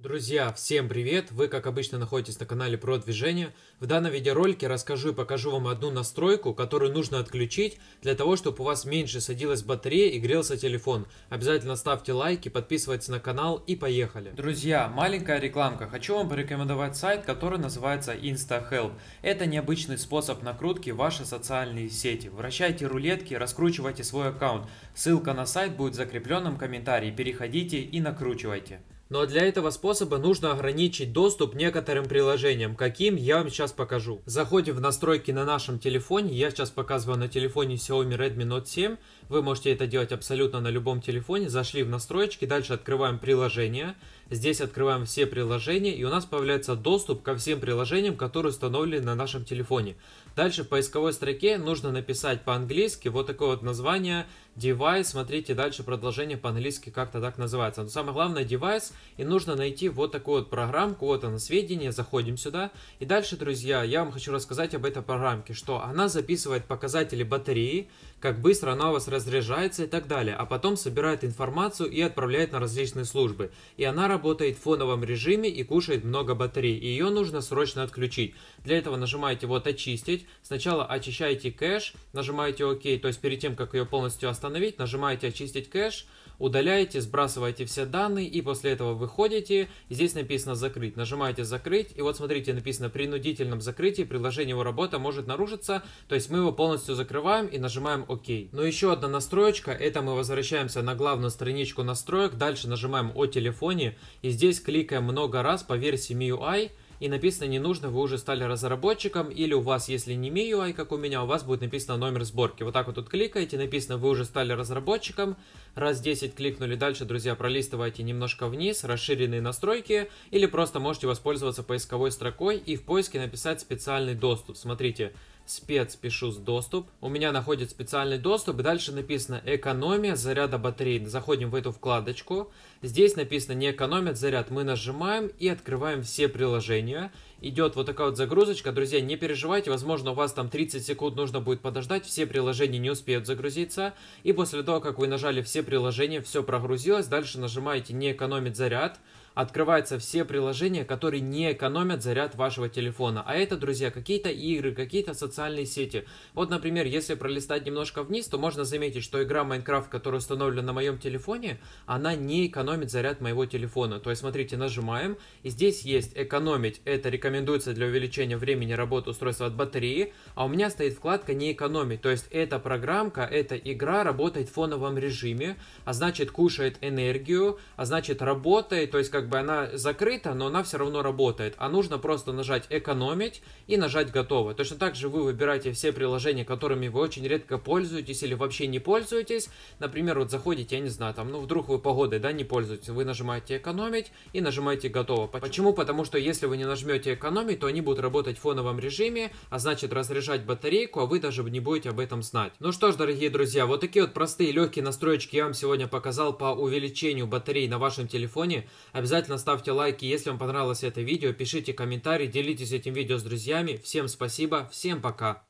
Друзья, всем привет! Вы, как обычно, находитесь на канале про движение. В данном видеоролике расскажу и покажу вам одну настройку, которую нужно отключить для того, чтобы у вас меньше садилась батарея и грелся телефон. Обязательно ставьте лайки, подписывайтесь на канал и поехали! Друзья, маленькая рекламка. Хочу вам порекомендовать сайт, который называется InstaHelp. Это необычный способ накрутки в ваши социальные сети. Вращайте рулетки, раскручивайте свой аккаунт. Ссылка на сайт будет в закрепленном комментарии. Переходите и накручивайте. Но для этого способа нужно ограничить доступ некоторым приложениям, каким я вам сейчас покажу. Заходим в настройки на нашем телефоне, я сейчас показываю на телефоне Xiaomi Redmi Note 7, вы можете это делать абсолютно на любом телефоне. Зашли в настройки, дальше открываем приложение, здесь открываем все приложения и у нас появляется доступ ко всем приложениям, которые установлены на нашем телефоне. Дальше в поисковой строке нужно написать по-английски вот такое вот название, девайс, смотрите дальше продолжение по-английски как-то так называется, но самое главное девайс. И нужно найти вот такую вот программку, вот она, сведения, заходим сюда. И дальше, друзья, я вам хочу рассказать об этой программке, что она записывает показатели батареи, как быстро она у вас разряжается и так далее, а потом собирает информацию и отправляет на различные службы. И она работает в фоновом режиме и кушает много батарей, и ее нужно срочно отключить. Для этого нажимаете вот «Очистить», сначала очищаете кэш, нажимаете «Ок», то есть перед тем, как ее полностью остановить, нажимаете «Очистить кэш», удаляете, сбрасываете все данные и после этого выходите, здесь написано «Закрыть», нажимаете «Закрыть», и вот смотрите, написано «Принудительном закрытии приложение, его работа может нарушиться», то есть мы его полностью закрываем и нажимаем «Ок». Но еще одна настроечка, это мы возвращаемся на главную страничку настроек, дальше нажимаем «О телефоне» и здесь кликаем много раз по версии MIUI. И написано «Не нужно, вы уже стали разработчиком», или у вас, если не MIUI, как у меня, у вас будет написано номер сборки. Вот так вот тут кликаете, написано «Вы уже стали разработчиком», раз 10 кликнули, дальше, друзья, пролистывайте немножко вниз, расширенные настройки, или просто можете воспользоваться поисковой строкой и в поиске написать «Специальный доступ». Смотрите, спец, пишу с доступ, у меня находит специальный доступ, и дальше написано «Экономия заряда батарей». Заходим в эту вкладочку, здесь написано «Не экономят заряд», мы нажимаем и открываем все приложения. Идет вот такая вот загрузочка, друзья, не переживайте, возможно, у вас там 30 секунд нужно будет подождать, все приложения не успеют загрузиться, и после того, как вы нажали все приложения, все прогрузилось, дальше нажимаете «Не экономит заряд», открываются все приложения, которые не экономят заряд вашего телефона, а это, друзья, какие-то игры, какие-то социальные сети. Вот, например, если пролистать немножко вниз, то можно заметить, что игра Майнкрафт, которая установлена на моем телефоне, она не экономит заряд моего телефона, то есть, смотрите, нажимаем, и здесь есть «Экономить». Это рекомендуется для увеличения времени работы устройства от батареи, а у меня стоит вкладка «Не экономить», то есть эта программка, эта игра работает в фоновом режиме, а значит кушает энергию, а значит работает, то есть как бы она закрыта, но она все равно работает, а нужно просто нажать «Экономить» и нажать «Готово». Точно так же вы выбираете все приложения, которыми вы очень редко пользуетесь или вообще не пользуетесь, например, вот заходите, я не знаю, там, ну вдруг вы погодой, да, не пользуетесь, вы нажимаете «Экономить» и нажимаете «Готово». Почему? Потому что если вы не нажмете «Экономить», то они будут работать в фоновом режиме, а значит разряжать батарейку, а вы даже не будете об этом знать. Ну что ж, дорогие друзья, вот такие вот простые легкие настроечки я вам сегодня показал по увеличению батарей на вашем телефоне. Обязательно ставьте лайки, если вам понравилось это видео, пишите комментарии, делитесь этим видео с друзьями. Всем спасибо, всем пока!